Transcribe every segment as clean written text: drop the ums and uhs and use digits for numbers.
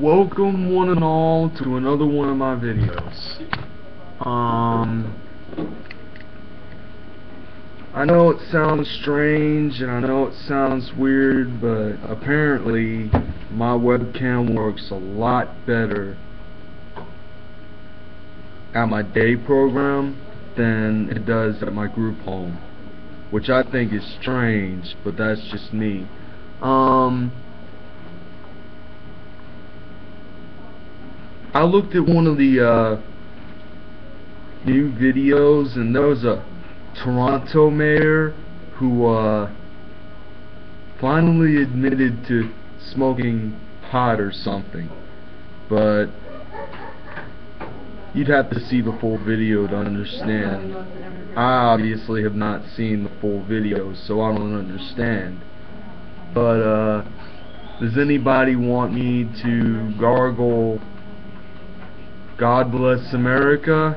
Welcome one and all to another one of my videos. I know it sounds strange and I know it sounds weird, but apparently my webcam works a lot better at my day program than it does at my group home, which I think is strange, but that's just me. I looked at one of the new videos, and there was a Toronto mayor who finally admitted to smoking pot or something, but you'd have to see the full video to understand. I obviously have not seen the full video, so I don't understand. But does anybody want me to gargle God Bless America?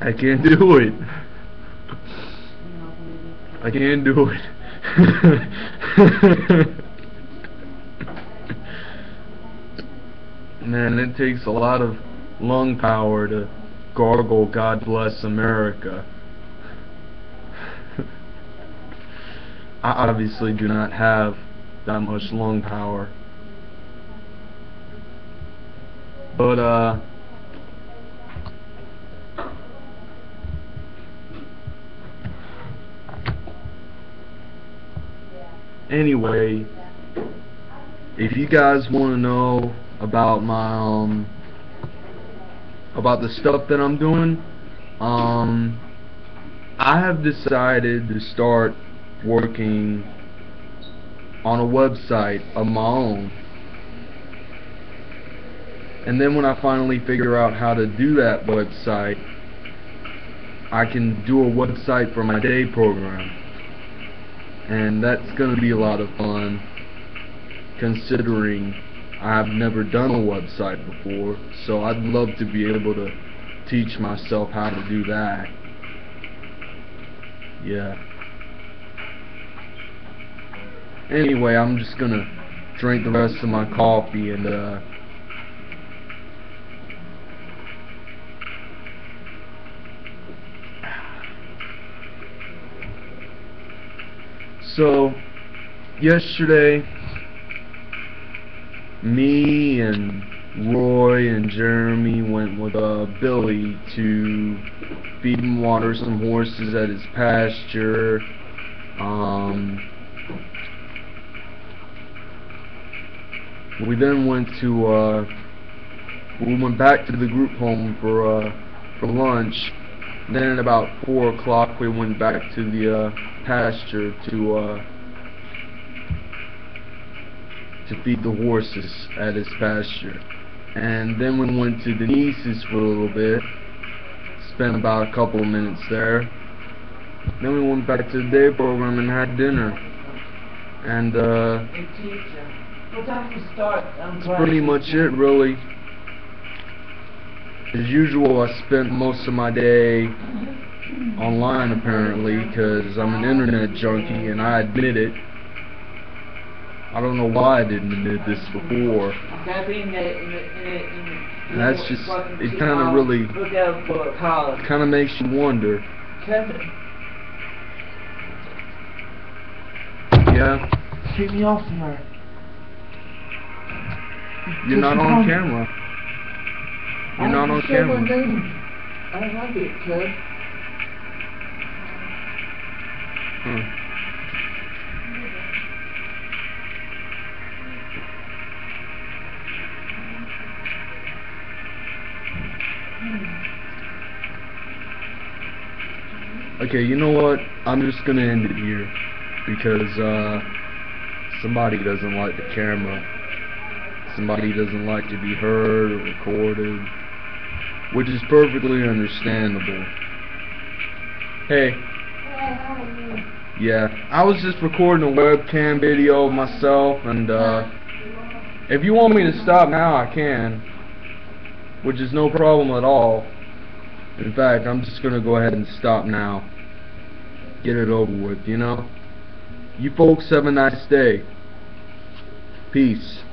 I can't do it. I can't do it. Man, it takes a lot of lung power to gargle God Bless America. I obviously do not have that much lung power. But anyway, if you guys want to know about my about the stuff that I'm doing, I have decided to start working on a website of my own. And then when I finally figure out how to do that website, I can do a website for my day program. And that's going to be a lot of fun, considering I've never done a website before, so I'd love to be able to teach myself how to do that. Yeah. Anyway, I'm just gonna drink the rest of my coffee and so yesterday, me and Roy and Jeremy went with Billy to feed and water some horses at his pasture. We then went to we went back to the group home for lunch. Then at about 4 o'clock we went back to the pasture to feed the horses at his pasture, and then we went to Denise's for a little bit, spent about a couple of minutes there, then we went back to the day program and had dinner, and that's pretty much it really. As usual, I spent most of my day online apparently, because I'm an internet junkie and I admit it. I don't know why I didn't admit this before. And that's just, it kind of really, kind of makes you wonder. Yeah. Take me off somewhere. You're not on camera. You're not on camera. I don't like it, kid. Hmm. Okay, you know what? I'm just gonna end it here because somebody doesn't like the camera. Somebody doesn't like to be heard or recorded, which is perfectly understandable. Hey. Yeah, I was just recording a webcam video of myself, and If you want me to stop now, I can, which is no problem at all. In fact, I'm just gonna go ahead and stop now. Get it over with, you know? You folks have a nice day. Peace.